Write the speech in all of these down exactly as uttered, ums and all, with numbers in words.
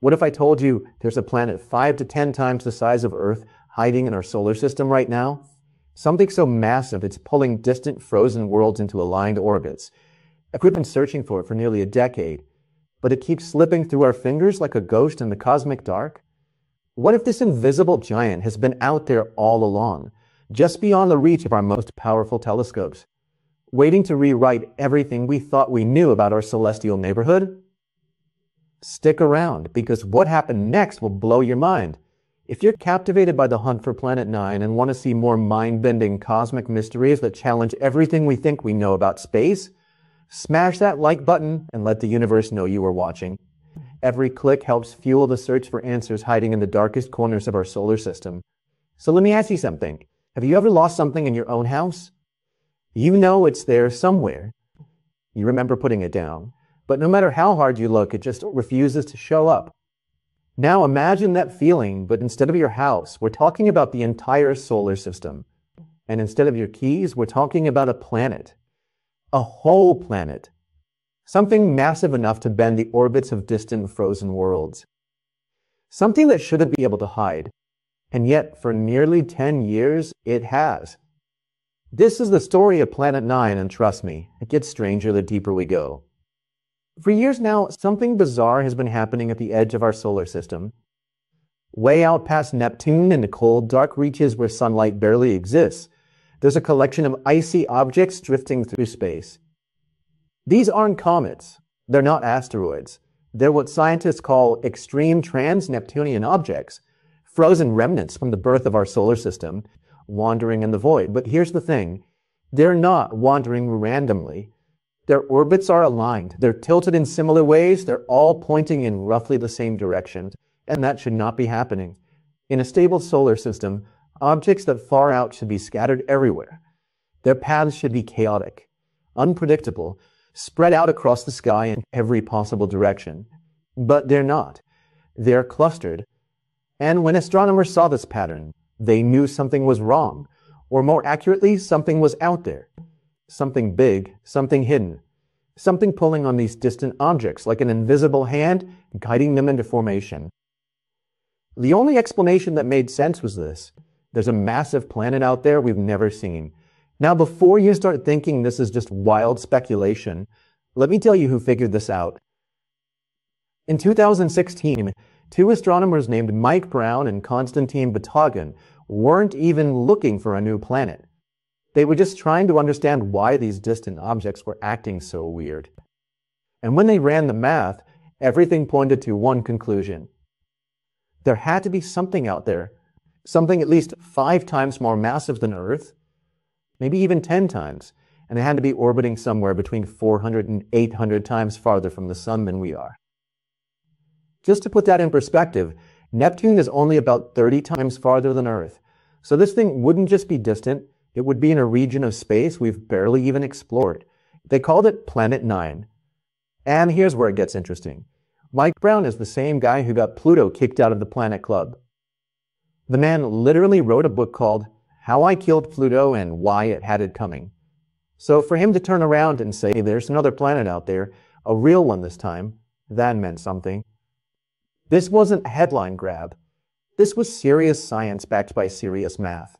What if I told you there's a planet five to ten times the size of Earth hiding in our solar system right now? Something so massive it's pulling distant frozen worlds into aligned orbits. We've been searching for it for nearly a decade, but it keeps slipping through our fingers like a ghost in the cosmic dark. What if this invisible giant has been out there all along, just beyond the reach of our most powerful telescopes, waiting to rewrite everything we thought we knew about our celestial neighborhood? Stick around, because what happened next will blow your mind. If you're captivated by the hunt for Planet Nine and want to see more mind-bending cosmic mysteries that challenge everything we think we know about space, smash that like button and let the universe know you are watching. Every click helps fuel the search for answers hiding in the darkest corners of our solar system. So let me ask you something. Have you ever lost something in your own house? You know it's there somewhere. You remember putting it down. But no matter how hard you look, it just refuses to show up. Now imagine that feeling, but instead of your house, we're talking about the entire solar system. And instead of your keys, we're talking about a planet. A whole planet. Something massive enough to bend the orbits of distant frozen worlds. Something that shouldn't be able to hide. And yet, for nearly ten years, it has. This is the story of Planet Nine, and trust me, it gets stranger the deeper we go. For years now, something bizarre has been happening at the edge of our solar system. Way out past Neptune in the cold, dark reaches where sunlight barely exists, there's a collection of icy objects drifting through space. These aren't comets. They're not asteroids. They're what scientists call extreme trans-Neptunian objects, frozen remnants from the birth of our solar system, wandering in the void. But here's the thing. They're not wandering randomly. Their orbits are aligned, they're tilted in similar ways, they're all pointing in roughly the same direction, and that should not be happening. In a stable solar system, objects that far out should be scattered everywhere. Their paths should be chaotic, unpredictable, spread out across the sky in every possible direction. But they're not. They're clustered. And when astronomers saw this pattern, they knew something was wrong, or more accurately, something was out there. Something big, something hidden, something pulling on these distant objects like an invisible hand, guiding them into formation. The only explanation that made sense was this. There's a massive planet out there we've never seen. Now, before you start thinking this is just wild speculation, let me tell you who figured this out. In two thousand sixteen, two astronomers named Mike Brown and Konstantin Batygin weren't even looking for a new planet. They were just trying to understand why these distant objects were acting so weird. And when they ran the math, everything pointed to one conclusion. There had to be something out there, something at least five times more massive than Earth, maybe even ten times, and it had to be orbiting somewhere between four hundred and eight hundred times farther from the sun than we are. Just to put that in perspective, Neptune is only about thirty times farther than Earth, so this thing wouldn't just be distant, it would be in a region of space we've barely even explored. They called it Planet Nine. And here's where it gets interesting. Mike Brown is the same guy who got Pluto kicked out of the Planet Club. The man literally wrote a book called How I Killed Pluto and Why It Had It Coming. So for him to turn around and say there's another planet out there, a real one this time, that meant something. This wasn't a headline grab. This was serious science backed by serious math.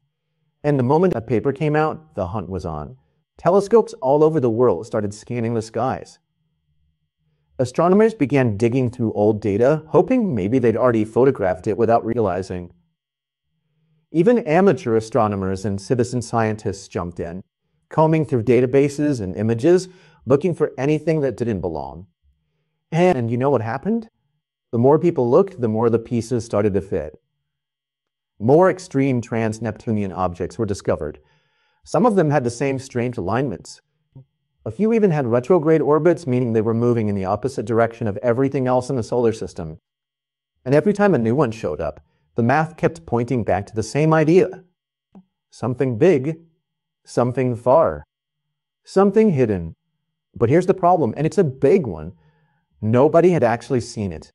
And the moment that paper came out, the hunt was on. Telescopes all over the world started scanning the skies. Astronomers began digging through old data, hoping maybe they'd already photographed it without realizing. Even amateur astronomers and citizen scientists jumped in, combing through databases and images, looking for anything that didn't belong. And you know what happened? The more people looked, the more the pieces started to fit. More extreme trans-Neptunian objects were discovered. Some of them had the same strange alignments. A few even had retrograde orbits, meaning they were moving in the opposite direction of everything else in the solar system. And every time a new one showed up, the math kept pointing back to the same idea. Something big, something far, something hidden. But here's the problem, and it's a big one. Nobody had actually seen it.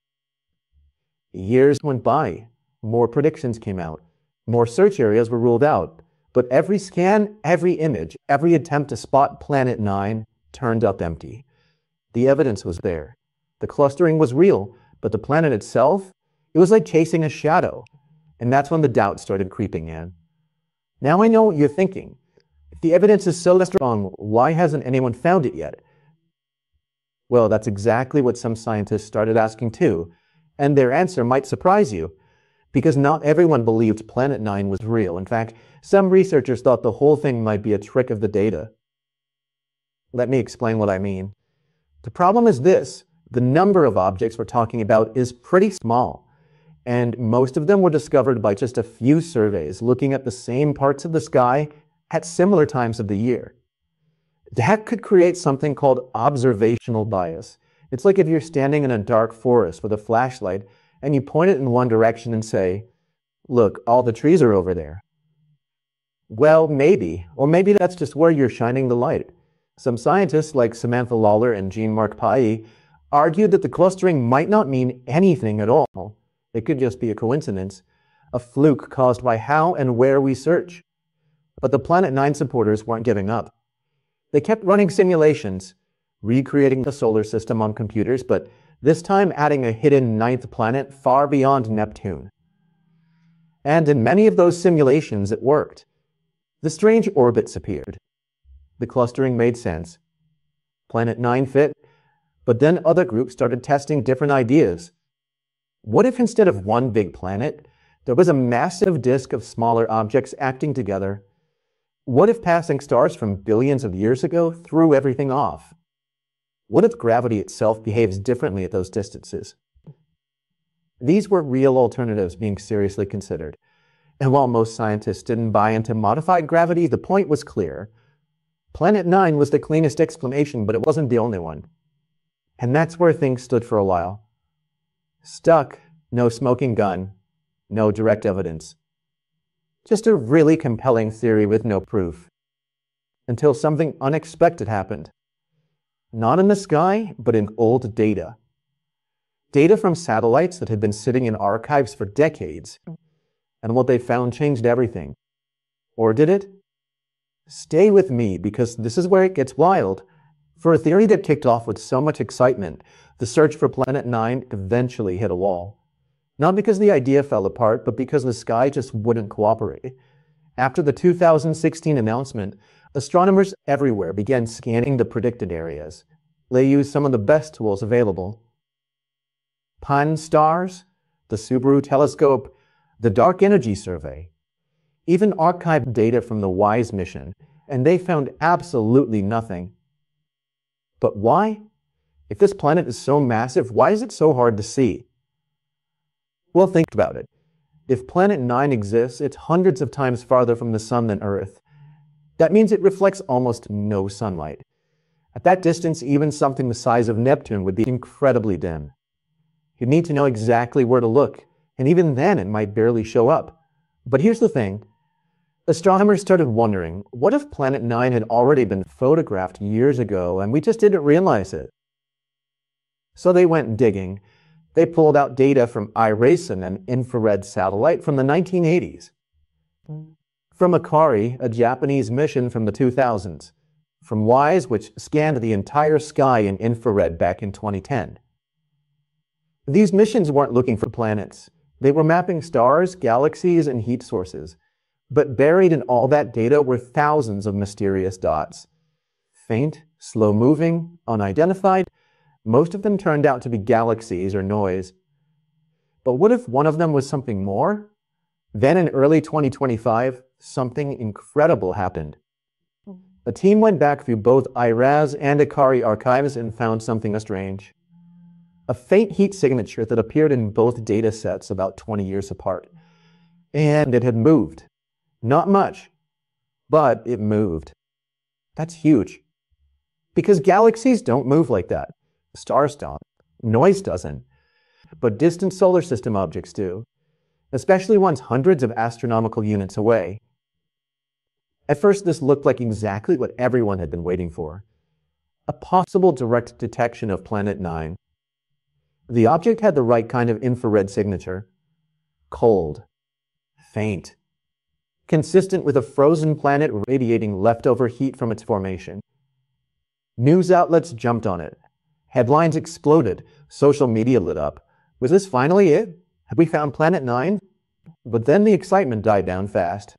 Years went by. More predictions came out. More search areas were ruled out. But every scan, every image, every attempt to spot Planet Nine turned up empty. The evidence was there. The clustering was real, but the planet itself, it was like chasing a shadow. And that's when the doubt started creeping in. Now I know what you're thinking. If the evidence is so strong, why hasn't anyone found it yet? Well, that's exactly what some scientists started asking too, and their answer might surprise you, because not everyone believed Planet Nine was real. In fact, some researchers thought the whole thing might be a trick of the data. Let me explain what I mean. The problem is this: the number of objects we're talking about is pretty small, and most of them were discovered by just a few surveys looking at the same parts of the sky at similar times of the year. That could create something called observational bias. It's like if you're standing in a dark forest with a flashlight and you point it in one direction and say, "Look, all the trees are over there." Well, maybe, or maybe that's just where you're shining the light. Some scientists like Samantha Lawler and Jean-Marc Pailly argued that the clustering might not mean anything at all. It could just be a coincidence, a fluke caused by how and where we search. But the Planet Nine supporters weren't giving up. They kept running simulations, recreating the solar system on computers, but this time adding a hidden ninth planet far beyond Neptune. And in many of those simulations, it worked. The strange orbits appeared. The clustering made sense. Planet Nine fit, but then other groups started testing different ideas. What if instead of one big planet, there was a massive disk of smaller objects acting together? What if passing stars from billions of years ago threw everything off? What if gravity itself behaves differently at those distances? These were real alternatives being seriously considered. And while most scientists didn't buy into modified gravity, the point was clear. Planet Nine was the cleanest explanation, but it wasn't the only one. And that's where things stood for a while. Stuck, no smoking gun, no direct evidence. Just a really compelling theory with no proof. Until something unexpected happened. Not in the sky, but in old data. Data from satellites that had been sitting in archives for decades. And what they found changed everything. Or did it? Stay with me, because this is where it gets wild. For a theory that kicked off with so much excitement, the search for Planet Nine eventually hit a wall. Not because the idea fell apart, but because the sky just wouldn't cooperate. After the two thousand sixteen announcement, astronomers everywhere began scanning the predicted areas. They used some of the best tools available. Pan-STARRS, the Subaru Telescope, the Dark Energy Survey, even archived data from the WISE mission, and they found absolutely nothing. But why? If this planet is so massive, why is it so hard to see? Well, think about it. If Planet Nine exists, it's hundreds of times farther from the Sun than Earth. That means it reflects almost no sunlight. At that distance, even something the size of Neptune would be incredibly dim. You'd need to know exactly where to look, and even then it might barely show up. But here's the thing. Astronomers started wondering, what if Planet Nine had already been photographed years ago and we just didn't realize it? So they went digging. They pulled out data from IRAS, an infrared satellite from the nineteen eighties, from Akari, a Japanese mission from the two thousands, from WISE, which scanned the entire sky in infrared back in twenty ten. These missions weren't looking for planets. They were mapping stars, galaxies, and heat sources. But buried in all that data were thousands of mysterious dots. Faint, slow-moving, unidentified. Most of them turned out to be galaxies or noise. But what if one of them was something more? Then in early twenty twenty-five, something incredible happened. A team went back through both IRAS and Akari archives and found something strange. A faint heat signature that appeared in both data sets about twenty years apart. And it had moved. Not much, but it moved. That's huge. Because galaxies don't move like that. Stars don't. Noise doesn't. But distant solar system objects do, especially ones hundreds of astronomical units away. At first, this looked like exactly what everyone had been waiting for, a possible direct detection of Planet Nine. The object had the right kind of infrared signature. Cold. Faint. Consistent with a frozen planet radiating leftover heat from its formation. News outlets jumped on it. Headlines exploded, social media lit up, Was this finally it? Had we found Planet Nine? But then the excitement died down fast,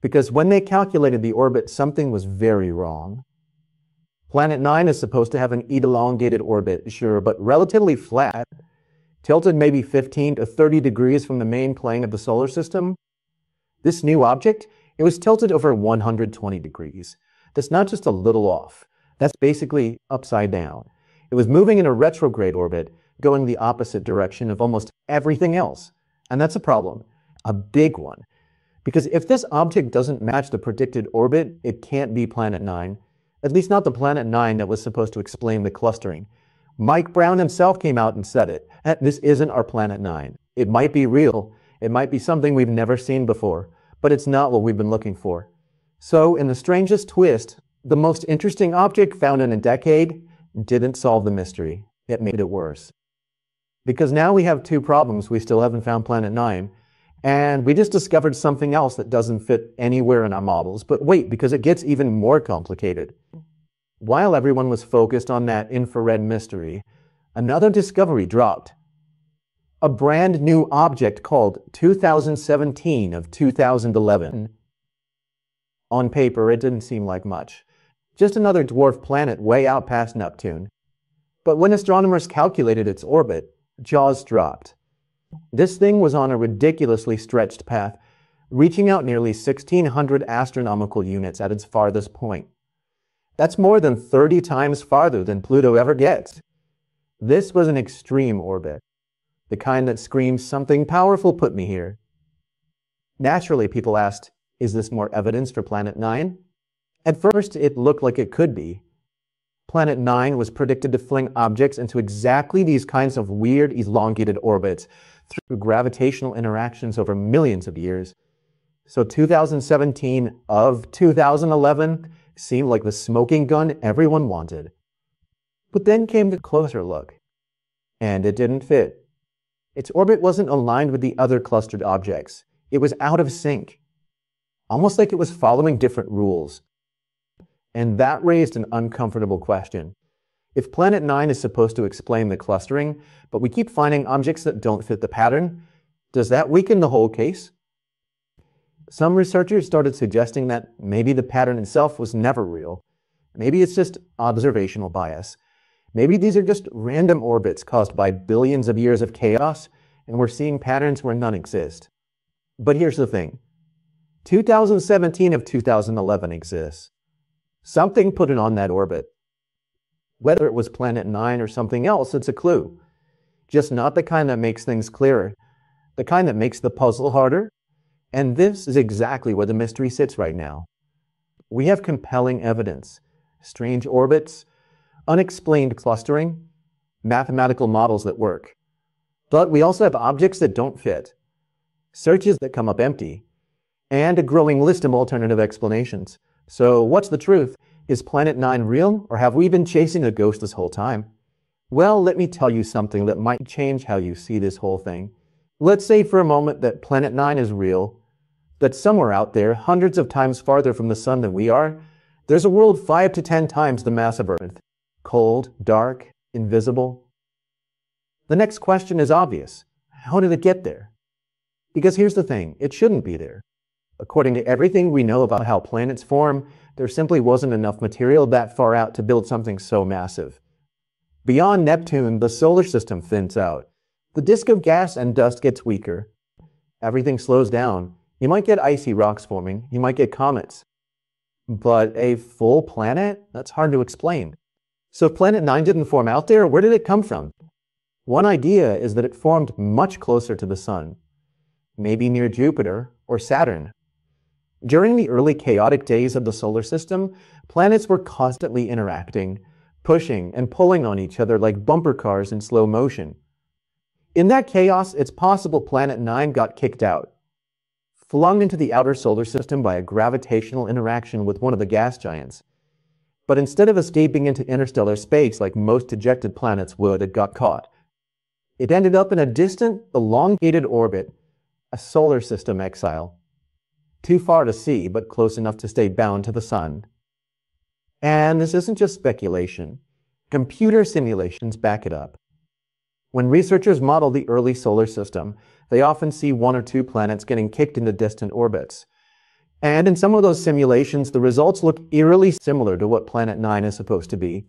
because when they calculated the orbit, something was very wrong. Planet Nine is supposed to have an elongated orbit, sure, but relatively flat, tilted maybe fifteen to thirty degrees from the main plane of the solar system. This new object, it was tilted over one hundred twenty degrees. That's not just a little off. That's basically upside down. It was moving in a retrograde orbit, going the opposite direction of almost everything else. And that's a problem, a big one. Because if this object doesn't match the predicted orbit, it can't be Planet Nine, at least not the Planet Nine that was supposed to explain the clustering. Mike Brown himself came out and said it. This isn't our Planet Nine. It might be real. It might be something we've never seen before, but it's not what we've been looking for. So in the strangest twist, the most interesting object found in a decade didn't solve the mystery. It made it worse. Because now we have two problems. We still haven't found Planet Nine, and we just discovered something else that doesn't fit anywhere in our models. But wait, because it gets even more complicated. While everyone was focused on that infrared mystery, another discovery dropped. A brand new object called two thousand seventeen of two thousand eleven. On paper, it didn't seem like much. Just another dwarf planet way out past Neptune. But when astronomers calculated its orbit, jaws dropped. This thing was on a ridiculously stretched path, reaching out nearly sixteen hundred astronomical units at its farthest point. That's more than thirty times farther than Pluto ever gets. This was an extreme orbit, the kind that screams, "Something powerful put me here." Naturally, people asked, is this more evidence for Planet Nine? At first, it looked like it could be. Planet Nine was predicted to fling objects into exactly these kinds of weird, elongated orbits through gravitational interactions over millions of years. So two thousand seventeen of two thousand eleven seemed like the smoking gun everyone wanted. But then came the closer look, and it didn't fit. Its orbit wasn't aligned with the other clustered objects. It was out of sync, almost like it was following different rules. And that raised an uncomfortable question. If Planet Nine is supposed to explain the clustering, but we keep finding objects that don't fit the pattern, does that weaken the whole case? Some researchers started suggesting that maybe the pattern itself was never real. Maybe it's just observational bias. Maybe these are just random orbits caused by billions of years of chaos, and we're seeing patterns where none exist. But here's the thing. two thousand seventeen of two thousand eleven exists. Something put it on that orbit. Whether it was Planet Nine or something else, it's a clue. Just not the kind that makes things clearer, the kind that makes the puzzle harder. And this is exactly where the mystery sits right now. We have compelling evidence, strange orbits, unexplained clustering, mathematical models that work. But we also have objects that don't fit, searches that come up empty, and a growing list of alternative explanations. So what's the truth? Is Planet Nine real, or have we been chasing a ghost this whole time? Well, let me tell you something that might change how you see this whole thing. Let's say for a moment that Planet Nine is real, that somewhere out there, hundreds of times farther from the sun than we are, there's a world five to ten times the mass of Earth. Cold, dark, invisible. The next question is obvious. How did it get there? Because here's the thing, it shouldn't be there. According to everything we know about how planets form, there simply wasn't enough material that far out to build something so massive. Beyond Neptune, the solar system thins out. The disk of gas and dust gets weaker. Everything slows down. You might get icy rocks forming. You might get comets. But a full planet? That's hard to explain. So if Planet Nine didn't form out there, where did it come from? One idea is that it formed much closer to the sun, maybe near Jupiter or Saturn. During the early chaotic days of the solar system, planets were constantly interacting, pushing and pulling on each other like bumper cars in slow motion. In that chaos, it's possible Planet Nine got kicked out, flung into the outer solar system by a gravitational interaction with one of the gas giants. But instead of escaping into interstellar space like most ejected planets would, it got caught. It ended up in a distant, elongated orbit, a solar system exile. Too far to see, but close enough to stay bound to the sun. And this isn't just speculation. Computer simulations back it up. When researchers model the early solar system, they often see one or two planets getting kicked into distant orbits. And in some of those simulations, the results look eerily similar to what Planet Nine is supposed to be.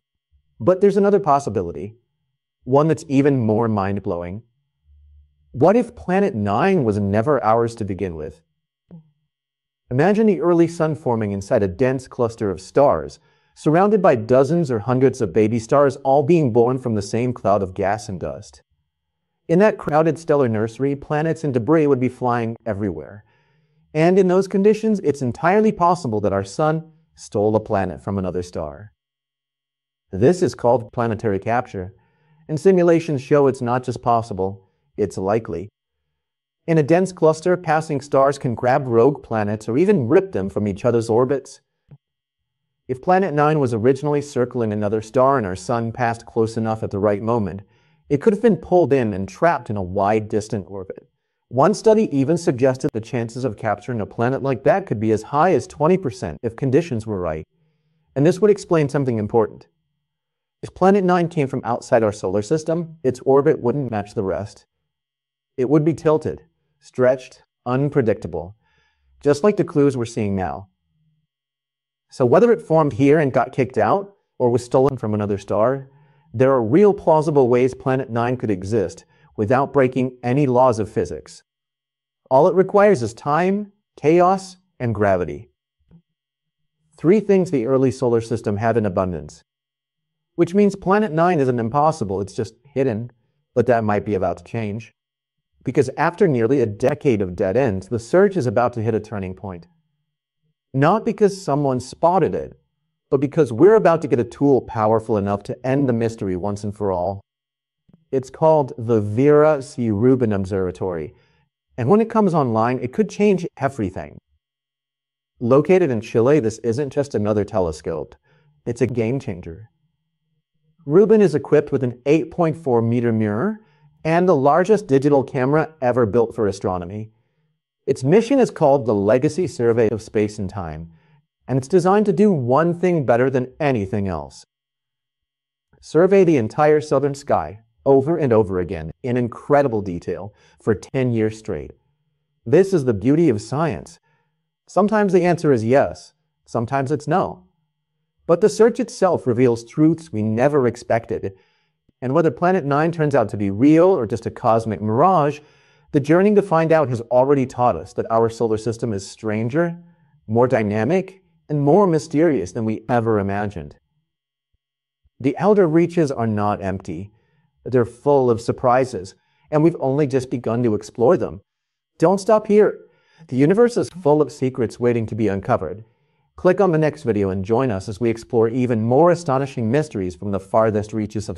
But there's another possibility, one that's even more mind-blowing. What if Planet Nine was never ours to begin with? Imagine the early sun forming inside a dense cluster of stars, surrounded by dozens or hundreds of baby stars, all being born from the same cloud of gas and dust. In that crowded stellar nursery, planets and debris would be flying everywhere. And in those conditions, it's entirely possible that our sun stole a planet from another star. This is called planetary capture, and simulations show it's not just possible, it's likely. In a dense cluster, passing stars can grab rogue planets or even rip them from each other's orbits. If Planet Nine was originally circling another star and our sun passed close enough at the right moment, it could have been pulled in and trapped in a wide, distant orbit. One study even suggested the chances of capturing a planet like that could be as high as twenty percent if conditions were right. And this would explain something important. If Planet Nine came from outside our solar system, its orbit wouldn't match the rest. It would be tilted, stretched, unpredictable, just like the clues we're seeing now. So whether it formed here and got kicked out, or was stolen from another star, there are real plausible ways Planet Nine could exist without breaking any laws of physics. All it requires is time, chaos, and gravity. Three things the early solar system had in abundance. Which means Planet Nine isn't impossible, it's just hidden, but that might be about to change. Because after nearly a decade of dead ends, the search is about to hit a turning point. Not because someone spotted it, but because we're about to get a tool powerful enough to end the mystery once and for all. It's called the Vera C. Rubin Observatory, and when it comes online, it could change everything. Located in Chile, this isn't just another telescope. It's a game changer. Rubin is equipped with an eight point four meter mirror and the largest digital camera ever built for astronomy. Its mission is called the Legacy Survey of Space and Time, and it's designed to do one thing better than anything else. Survey the entire southern sky, over and over again, in incredible detail, for ten years straight. This is the beauty of science. Sometimes the answer is yes, sometimes it's no. But the search itself reveals truths we never expected, and whether Planet Nine turns out to be real or just a cosmic mirage, the journey to find out has already taught us that our solar system is stranger, more dynamic, and more mysterious than we ever imagined. The outer reaches are not empty. They're full of surprises, and we've only just begun to explore them. Don't stop here. The universe is full of secrets waiting to be uncovered. Click on the next video and join us as we explore even more astonishing mysteries from the farthest reaches of